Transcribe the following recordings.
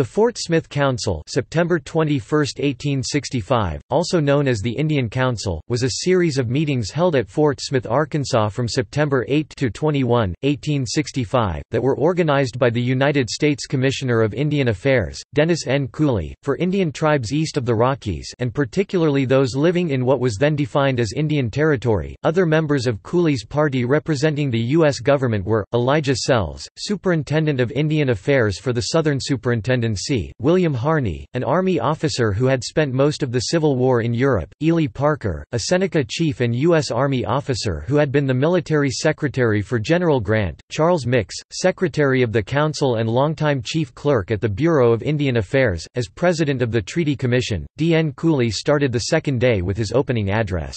The Fort Smith Council, September 21, 1865, also known as the Indian Council, was a series of meetings held at Fort Smith, Arkansas from September 8 to 21, 1865, that were organized by the United States Commissioner of Indian Affairs, Dennis N. Cooley, for Indian tribes east of the Rockies and particularly those living in what was then defined as Indian Territory. Other members of Cooley's party representing the U.S. government were Elijah Sells, Superintendent of Indian Affairs for the Southern Superintendency, William Harney, an Army officer who had spent most of the Civil War in Europe, Ely Parker, a Seneca chief and U.S. Army officer who had been the military secretary for General Grant, Charles Mix, Secretary of the Council and longtime chief clerk at the Bureau of Indian Affairs. As president of the Treaty Commission, D. N. Cooley started the second day with his opening address.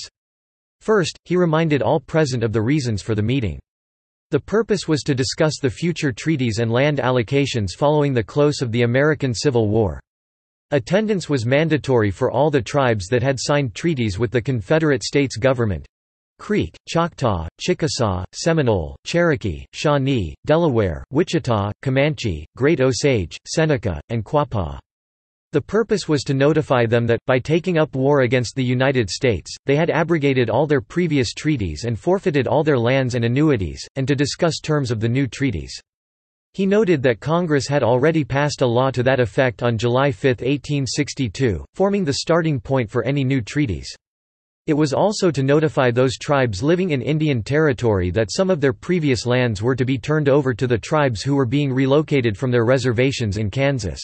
First, he reminded all present of the reasons for the meeting. The purpose was to discuss the future treaties and land allocations following the close of the American Civil War. Attendance was mandatory for all the tribes that had signed treaties with the Confederate States government—Creek, Choctaw, Chickasaw, Seminole, Cherokee, Shawnee, Delaware, Wichita, Comanche, Great Osage, Seneca, and Quapaw. The purpose was to notify them that, by taking up war against the United States, they had abrogated all their previous treaties and forfeited all their lands and annuities, and to discuss terms of the new treaties. He noted that Congress had already passed a law to that effect on July 5, 1862, forming the starting point for any new treaties. It was also to notify those tribes living in Indian Territory that some of their previous lands were to be turned over to the tribes who were being relocated from their reservations in Kansas.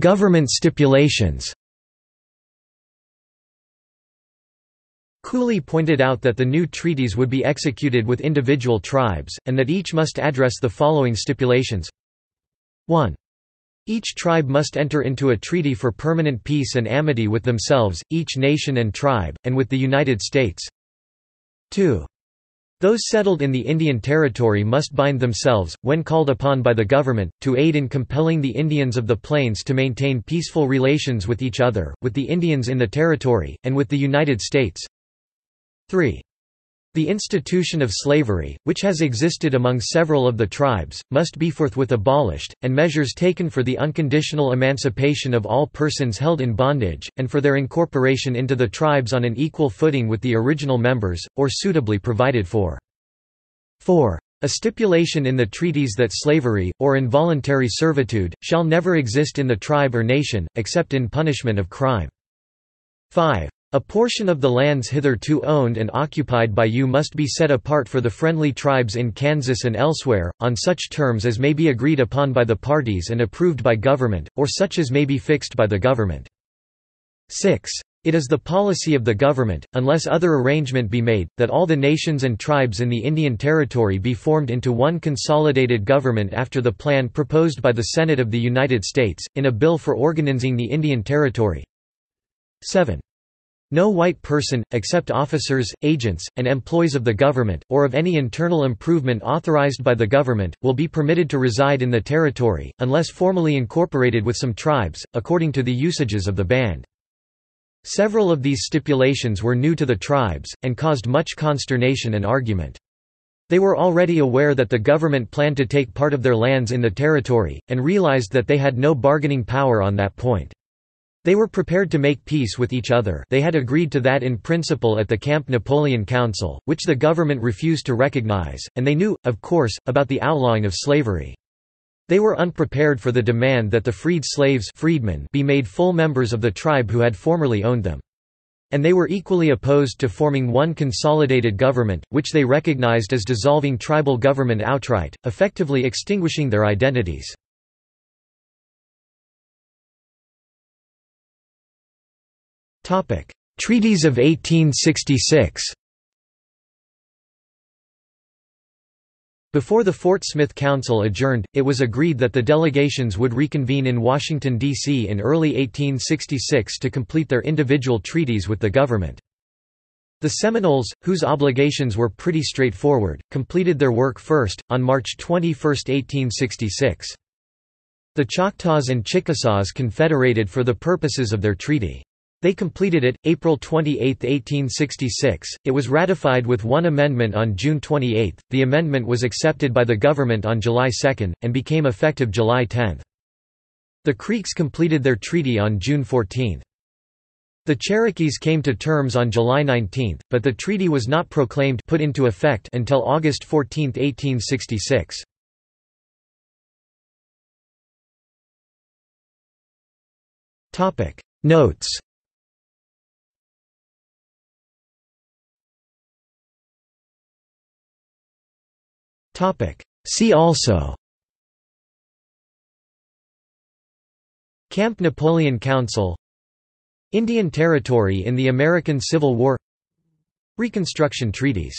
Government stipulations. Cooley pointed out that the new treaties would be executed with individual tribes, and that each must address the following stipulations. 1. Each tribe must enter into a treaty for permanent peace and amity with themselves, each nation and tribe, and with the United States. 2. Those settled in the Indian Territory must bind themselves, when called upon by the government, to aid in compelling the Indians of the plains to maintain peaceful relations with each other, with the Indians in the Territory, and with the United States. 3. The institution of slavery, which has existed among several of the tribes, must be forthwith abolished, and measures taken for the unconditional emancipation of all persons held in bondage, and for their incorporation into the tribes on an equal footing with the original members, or suitably provided for. 4. A stipulation in the treaties that slavery, or involuntary servitude, shall never exist in the tribe or nation, except in punishment of crime. 5. A portion of the lands hitherto owned and occupied by you must be set apart for the friendly tribes in Kansas and elsewhere, on such terms as may be agreed upon by the parties and approved by government, or such as may be fixed by the government. 6. It is the policy of the government, unless other arrangement be made, that all the nations and tribes in the Indian Territory be formed into one consolidated government after the plan proposed by the Senate of the United States, in a bill for organizing the Indian Territory. 7. No white person, except officers, agents, and employees of the government, or of any internal improvement authorized by the government, will be permitted to reside in the territory, unless formally incorporated with some tribes, according to the usages of the band. Several of these stipulations were new to the tribes, and caused much consternation and argument. They were already aware that the government planned to take part of their lands in the territory, and realized that they had no bargaining power on that point. They were prepared to make peace with each other. They had agreed to that in principle at the Camp Napoleon Council, which the government refused to recognize, and they knew, of course, about the outlawing of slavery. They were unprepared for the demand that the freed slaves freedmen be made full members of the tribe who had formerly owned them. And they were equally opposed to forming one consolidated government, which they recognized as dissolving tribal government outright, effectively extinguishing their identities. Treaties of 1866. Before the Fort Smith Council adjourned, it was agreed that the delegations would reconvene in Washington, D.C. in early 1866 to complete their individual treaties with the government. The Seminoles, whose obligations were pretty straightforward, completed their work first, on March 21, 1866. The Choctaws and Chickasaws confederated for the purposes of their treaty. They completed it, April 28, 1866. It was ratified with one amendment on June 28. The amendment was accepted by the government on July 2, and became effective July 10. The Creeks completed their treaty on June 14. The Cherokees came to terms on July 19, but the treaty was not proclaimed put into effect until August 14, 1866. Notes. See also: Camp Napoleon Council, Indian Territory in the American Civil War, Reconstruction treaties.